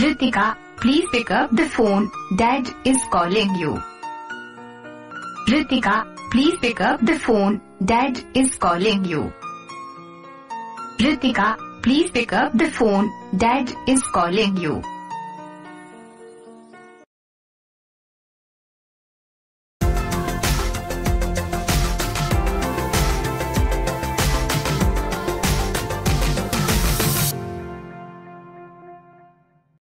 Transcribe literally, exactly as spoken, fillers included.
Ritika, please pick up the phone. Dad is calling you. Ritika, please pick up the phone. Dad is calling you. Ritika, please pick up the phone. Dad is calling you.